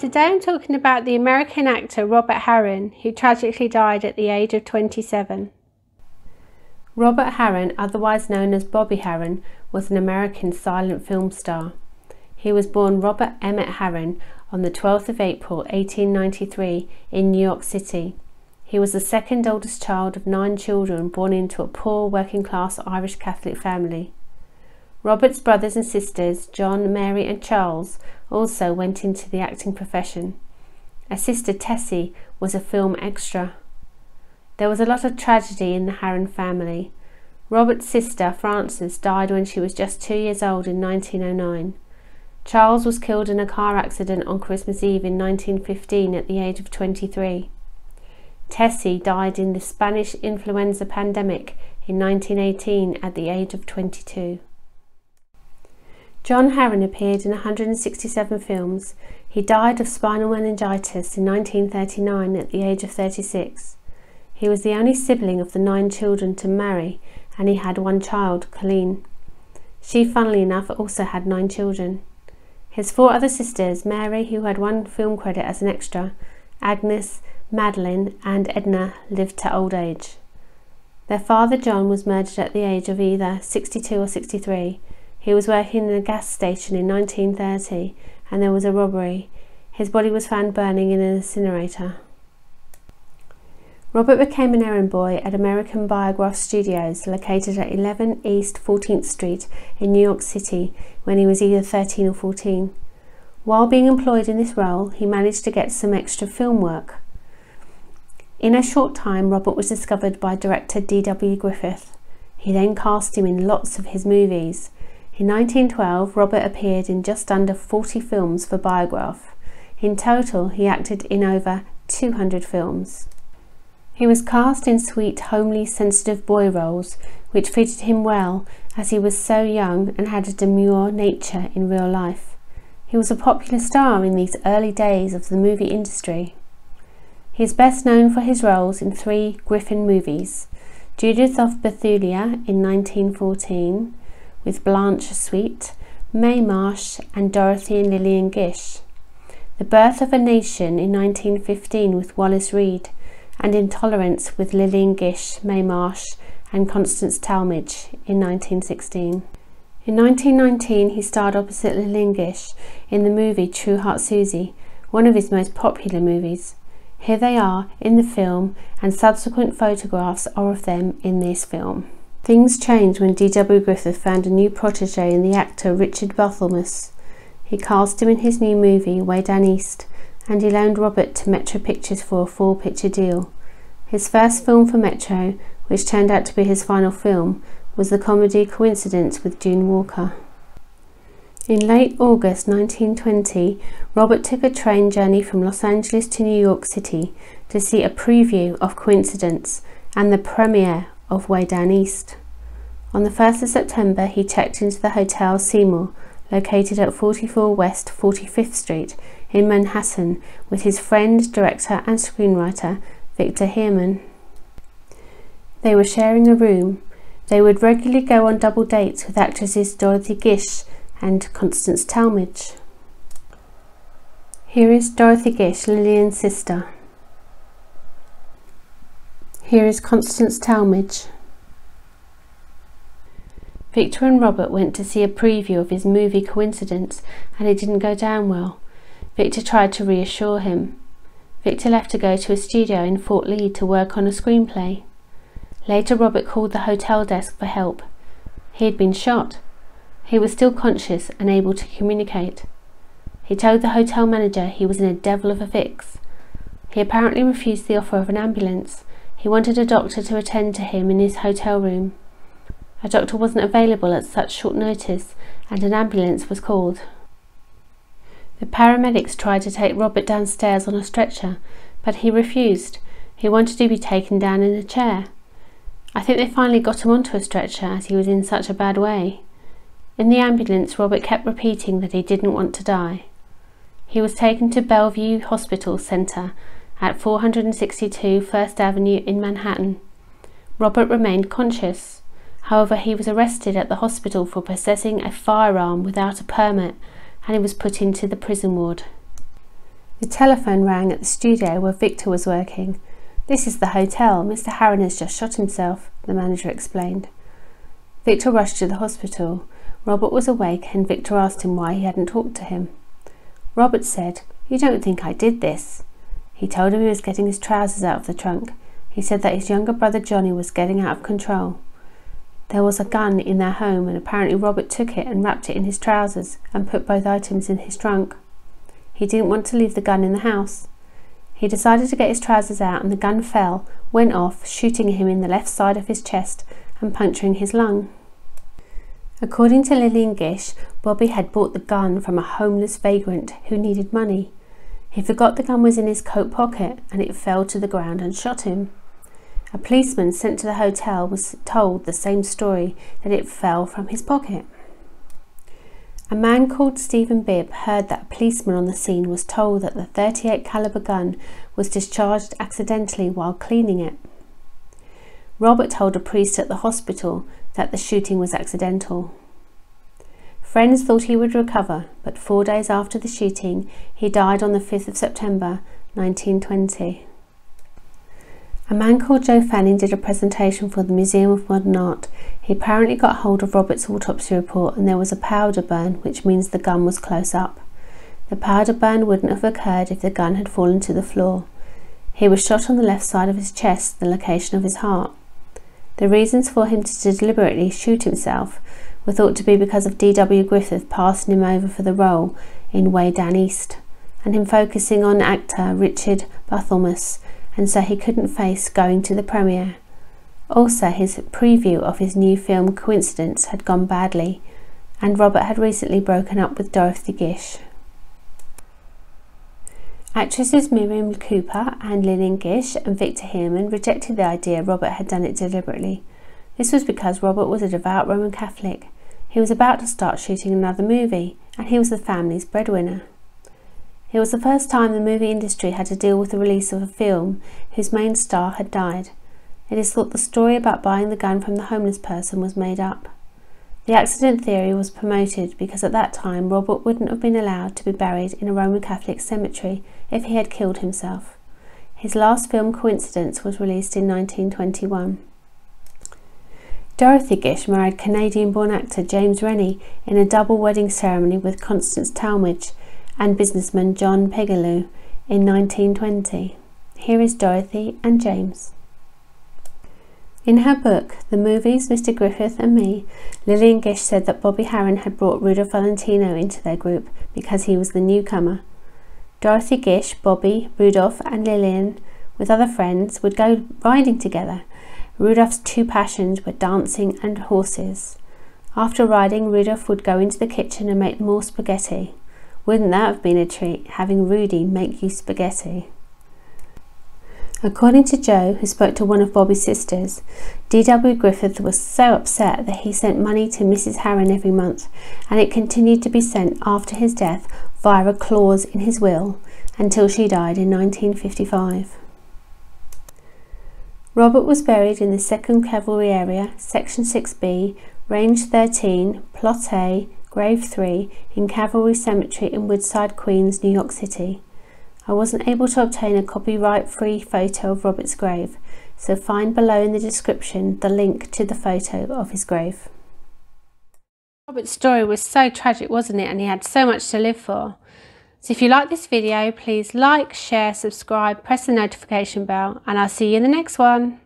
today I'm talking about the American actor Robert Harron, who tragically died at the age of 27. Robert Harron, otherwise known as Bobby Harron, was an American silent film star. He was born Robert Emmett Harron on the 12th of April 1893 in New York City. He was the second oldest child of 9 children born into a poor working-class Irish Catholic family. Robert's brothers and sisters, John, Mary and Charles, also went into the acting profession. A sister, Tessie, was a film extra. There was a lot of tragedy in the Harron family. Robert's sister, Frances, died when she was just 2 years old in 1909. Charles was killed in a car accident on Christmas Eve in 1915 at the age of 23. Tessie died in the Spanish influenza pandemic in 1918 at the age of 22. John Harron appeared in 167 films. He died of spinal meningitis in 1939 at the age of 36. He was the only sibling of the 9 children to marry, and he had one child, Colleen. She, funnily enough, also had 9 children. His 4 other sisters, Mary, who had 1 film credit as an extra, Agnes, Madeline and Edna, lived to old age. Their father John was murdered at the age of either 62 or 63. He was working in a gas station in 1930 and there was a robbery. His body was found burning in an incinerator. Robert became an errand boy at American Biograph Studios, located at 11 East 14th Street in New York City, when he was either 13 or 14. While being employed in this role, he managed to get some extra film work. In a short time, Robert was discovered by director D.W. Griffith. He then cast him in lots of his movies. In 1912, Robert appeared in just under 40 films for Biograph. In total, he acted in over 200 films. He was cast in sweet, homely, sensitive boy roles, which fitted him well as he was so young and had a demure nature in real life. He was a popular star in these early days of the movie industry. He is best known for his roles in 3 Griffin movies: Judith of Bethulia in 1914 with Blanche Sweet, May Marsh and Dorothy and Lillian Gish, The Birth of a Nation in 1915 with Wallace Reid, and Intolerance with Lillian Gish, May Marsh and Constance Talmadge in 1916. In 1919 he starred opposite Lillian Gish in the movie True Heart Susie, one of his most popular movies. Here they are in the film, and subsequent photographs are of them in this film. Things changed when D.W. Griffith found a new protege in the actor Richard Barthelmess. He cast him in his new movie Way Down East, and he loaned Robert to Metro Pictures for a 4-picture deal. His first film for Metro, which turned out to be his final film, was the comedy Coincidence with June Walker. In late August 1920, Robert took a train journey from Los Angeles to New York City to see a preview of Coincidence and the premiere of Way Down East. On the 1st of September, he checked into the Hotel Seymour, located at 44 West 45th Street in Manhattan, with his friend, director and screenwriter Victor Heerman. They were sharing a room. They would regularly go on double dates with actresses Dorothy Gish and Constance Talmadge. Here is Dorothy Gish, Lillian's sister. Here is Constance Talmadge. Victor and Robert went to see a preview of his movie Coincidence, and it didn't go down well. Victor tried to reassure him. Victor left to go to a studio in Fort Lee to work on a screenplay. Later, Robert called the hotel desk for help. He had been shot. He was still conscious and able to communicate. He told the hotel manager he was in a devil of a fix. He apparently refused the offer of an ambulance. He wanted a doctor to attend to him in his hotel room. A doctor wasn't available at such short notice, and an ambulance was called. The paramedics tried to take Robert downstairs on a stretcher, but he refused. He wanted to be taken down in a chair. I think they finally got him onto a stretcher, as he was in such a bad way. In the ambulance, Robert kept repeating that he didn't want to die. He was taken to Bellevue Hospital Centre at 462 First Avenue in Manhattan. Robert remained conscious. However, he was arrested at the hospital for possessing a firearm without a permit, and he was put into the prison ward. The telephone rang at the studio where Victor was working. "This is the hotel. Mr. Harron has just shot himself," the manager explained. Victor rushed to the hospital. Robert was awake and Victor asked him why he hadn't talked to him. Robert said, "You don't think I did this?" He told him he was getting his trousers out of the trunk. He said that his younger brother Johnny was getting out of control. There was a gun in their home and apparently Robert took it and wrapped it in his trousers and put both items in his trunk. He didn't want to leave the gun in the house. He decided to get his trousers out and the gun fell, went off, shooting him in the left side of his chest and puncturing his lung. According to Lillian Gish, Bobby had bought the gun from a homeless vagrant who needed money. He forgot the gun was in his coat pocket and it fell to the ground and shot him. A policeman sent to the hotel was told the same story, that it fell from his pocket. A man called Stephen Bibb heard that a policeman on the scene was told that the .38 caliber gun was discharged accidentally while cleaning it. Robert told a priest at the hospital that the shooting was accidental. Friends thought he would recover, but 4 days after the shooting, he died on the 5th of September, 1920. A man called Joe Fanning did a presentation for the Museum of Modern Art. He apparently got hold of Robert's autopsy report and there was a powder burn, which means the gun was close up. The powder burn wouldn't have occurred if the gun had fallen to the floor. He was shot on the left side of his chest, the location of his heart. The reasons for him to deliberately shoot himself were thought to be because of D.W. Griffith passing him over for the role in Way Down East, and him focusing on actor Richard Barthelmess, and so he couldn't face going to the premiere. Also, his preview of his new film Coincidence had gone badly, and Robert had recently broken up with Dorothy Gish. Actresses Miriam Cooper and Lillian Gish and Victor Heerman rejected the idea Robert had done it deliberately. This was because Robert was a devout Roman Catholic. He was about to start shooting another movie, and he was the family's breadwinner. It was the first time the movie industry had to deal with the release of a film whose main star had died. It is thought the story about buying the gun from the homeless person was made up. The accident theory was promoted because at that time Robert wouldn't have been allowed to be buried in a Roman Catholic cemetery if he had killed himself. His last film, Coincidence, was released in 1921. Dorothy Gish married Canadian-born actor James Rennie in a double wedding ceremony with Constance Talmadge and businessman John Pialoglou in 1920. Here is Dorothy and James. In her book, The Movies, Mr. Griffith and Me, Lillian Gish said that Bobby Harron had brought Rudolph Valentino into their group because he was the newcomer. Dorothy Gish, Bobby, Rudolph and Lillian, with other friends, would go riding together. Rudolph's two passions were dancing and horses. After riding, Rudolph would go into the kitchen and make more spaghetti. Wouldn't that have been a treat, having Rudy make you spaghetti? According to Joe, who spoke to one of Bobby's sisters, D.W. Griffith was so upset that he sent money to Mrs. Harron every month, and it continued to be sent after his death via a clause in his will until she died in 1955. Robert was buried in the 2nd Cavalry Area, Section 6B, Range 13, Plot A, Grave 3 in Cavalry Cemetery in Woodside, Queens, New York City. I wasn't able to obtain a copyright-free photo of Robert's grave, so find below in the description the link to the photo of his grave. Robert's story was so tragic, wasn't it? And he had so much to live for. So if you like this video, please like, share, subscribe, press the notification bell, and I'll see you in the next one.